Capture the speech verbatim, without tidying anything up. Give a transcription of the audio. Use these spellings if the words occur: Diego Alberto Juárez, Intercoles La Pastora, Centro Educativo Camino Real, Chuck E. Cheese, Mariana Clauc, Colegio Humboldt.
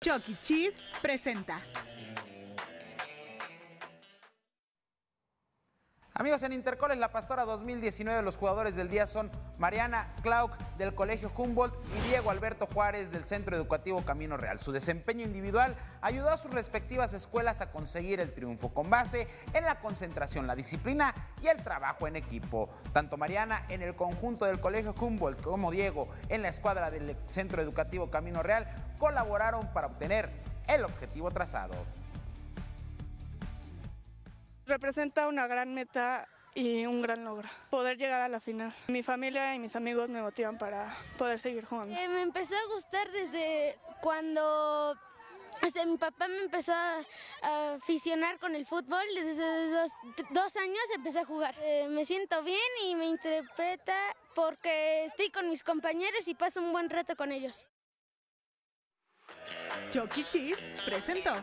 Chuck E. Cheese presenta. Amigos, en Intercoles La Pastora dos mil diecinueve los jugadores del día son Mariana Clauc del Colegio Humboldt y Diego Alberto Juárez del Centro Educativo Camino Real. Su desempeño individual ayudó a sus respectivas escuelas a conseguir el triunfo con base en la concentración, la disciplina y el trabajo en equipo. Tanto Mariana en el conjunto del Colegio Humboldt como Diego en la escuadra del Centro Educativo Camino Real colaboraron para obtener el objetivo trazado. Representa una gran meta y un gran logro, poder llegar a la final. Mi familia y mis amigos me motivan para poder seguir jugando. Eh, me empezó a gustar desde cuando este, mi papá me empezó a, a aficionar con el fútbol. Desde los dos años empecé a jugar. Eh, me siento bien y me interpreta porque estoy con mis compañeros y paso un buen rato con ellos. Chuck E. Cheese presentó.